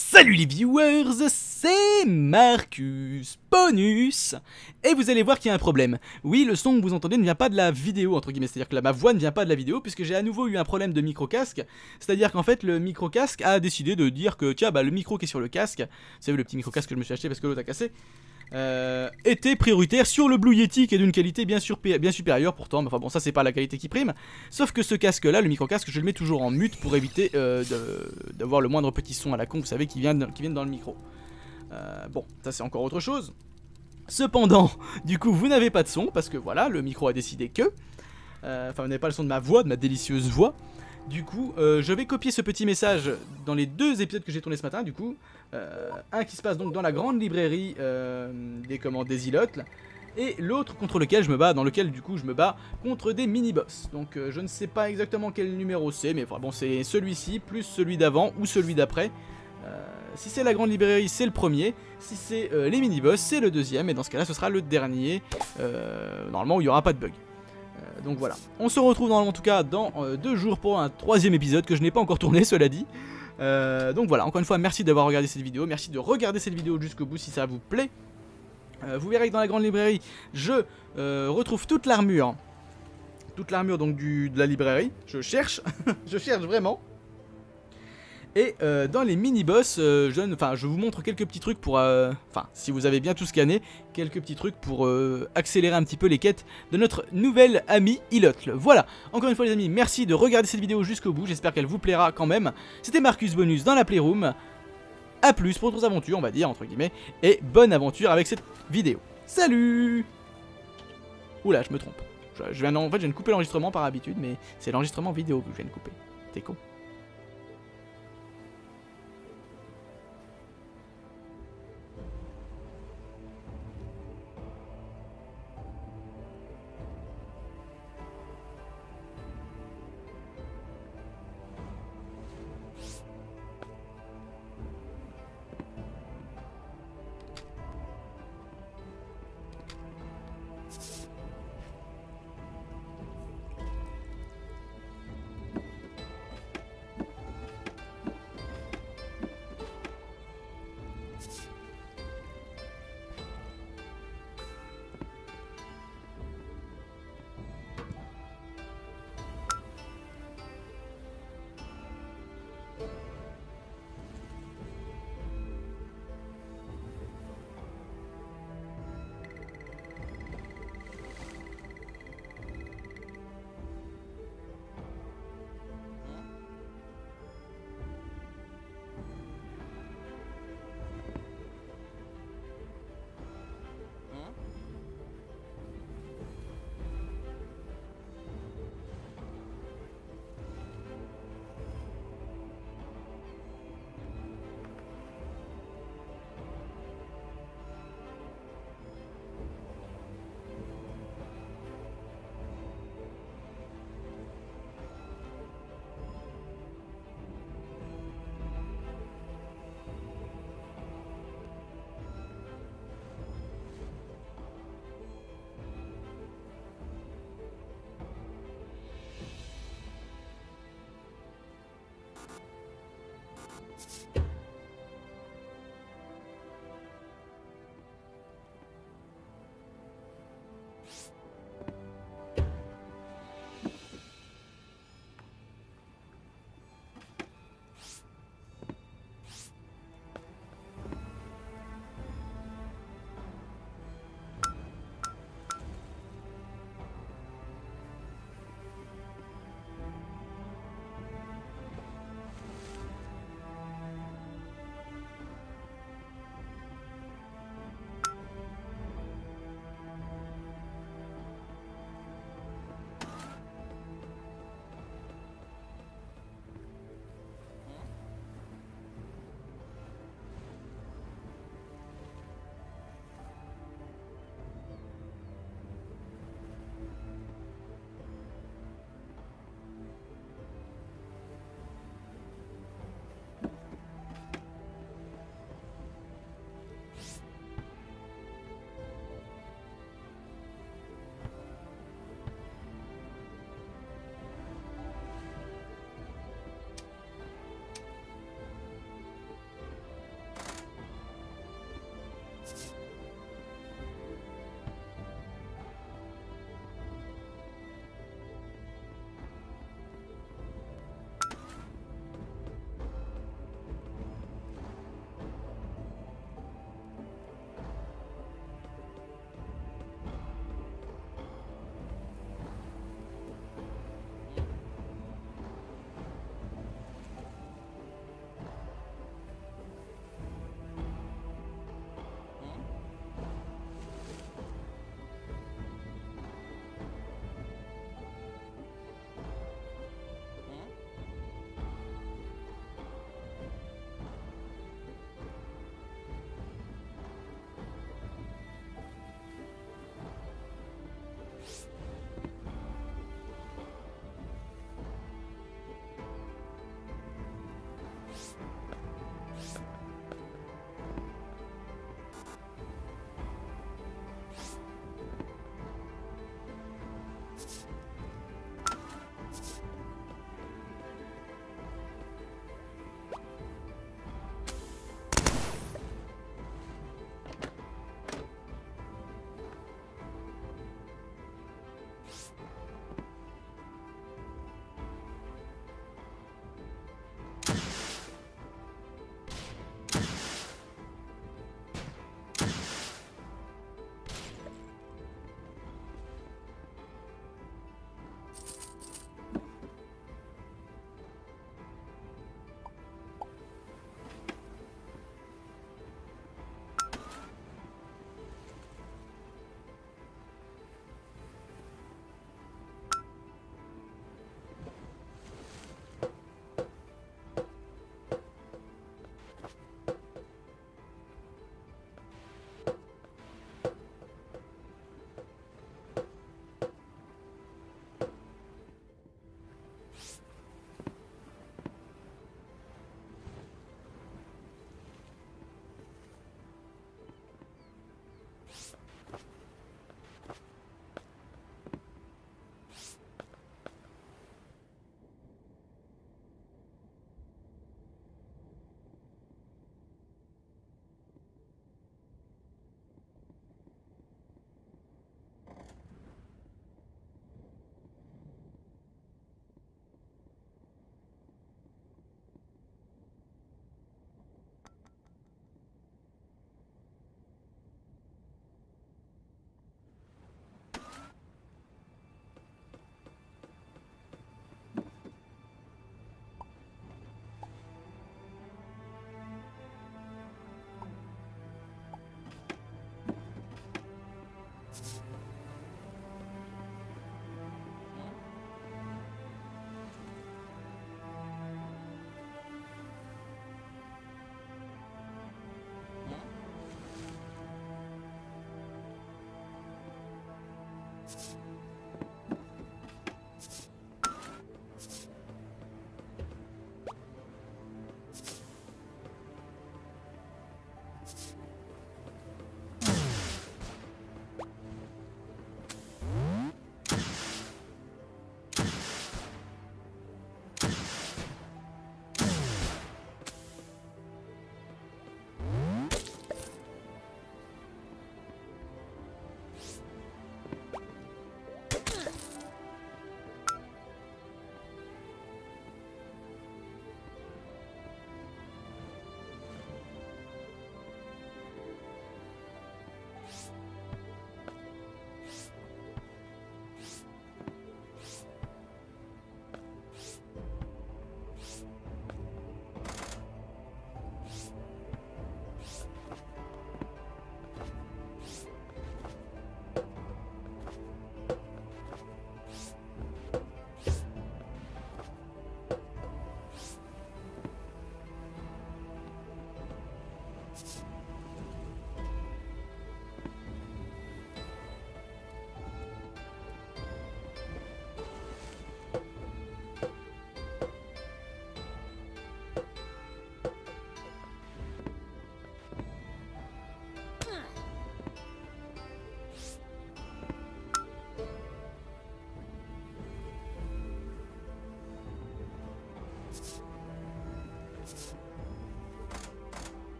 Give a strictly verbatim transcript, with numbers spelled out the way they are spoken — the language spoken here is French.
Salut les viewers, c'est Marcus Bonus. Et vous allez voir qu'il y a un problème. Oui, le son que vous entendez ne vient pas de la vidéo, entre guillemets. C'est-à-dire que là, ma voix ne vient pas de la vidéo, puisque j'ai à nouveau eu un problème de micro-casque. C'est-à-dire qu'en fait, le micro-casque a décidé de dire que, tiens, bah, le micro qui est sur le casque, vous savez, le petit micro-casque que je me suis acheté parce que l'autre a cassé, euh, était prioritaire sur le Blue Yeti, qui est d'une qualité bien, bien supérieure pourtant. Mais enfin bon, ça, c'est pas la qualité qui prime. Sauf que ce casque-là, le micro-casque, je le mets toujours en mute pour éviter euh, d'avoir le moindre petit son à la con, vous savez, qui vient, qui vient dans le micro. Euh, bon, ça, c'est encore autre chose. Cependant, du coup, vous n'avez pas de son, parce que voilà, le micro a décidé que... Euh, enfin, vous n'avez pas le son de ma voix, de ma délicieuse voix. Du coup, euh, je vais copier ce petit message dans les deux épisodes que j'ai tourné ce matin, du coup. Euh, un qui se passe donc dans la grande librairie euh, des, comment, des Ilotl, et l'autre contre lequel je me bats, dans lequel, du coup, je me bats contre des mini-boss. Donc, euh, je ne sais pas exactement quel numéro c'est, mais enfin, bon, c'est celui-ci, plus celui d'avant, ou celui d'après. Euh, si c'est la grande librairie, c'est le premier. Si c'est euh, les mini-boss, c'est le deuxième. Et dans ce cas-là, ce sera le dernier. Euh, normalement, où il n'y aura pas de bug. Euh, donc voilà. On se retrouve dans, en tout cas dans euh, deux jours pour un troisième épisode que je n'ai pas encore tourné, cela dit. Euh, donc voilà. Encore une fois, merci d'avoir regardé cette vidéo. Merci de regarder cette vidéo jusqu'au bout si ça vous plaît. Euh, vous verrez que dans la grande librairie, je euh, retrouve toute l'armure. Toute l'armure donc du, de la librairie. Je cherche. Je cherche vraiment. Et euh, dans les mini-boss, euh, je, je vous montre quelques petits trucs pour... Enfin, euh, si vous avez bien tout scanné, quelques petits trucs pour euh, accélérer un petit peu les quêtes de notre nouvelle amie Ilotl. Voilà, encore une fois les amis, merci de regarder cette vidéo jusqu'au bout, j'espère qu'elle vous plaira quand même. C'était Marcus Bonus dans la Playroom, à plus pour d'autres aventures, on va dire, entre guillemets, et bonne aventure avec cette vidéo. Salut! Oula, je me trompe. Je, je viens, en fait, je viens de couper l'enregistrement par habitude, mais c'est l'enregistrement vidéo que je viens de couper. T'es con.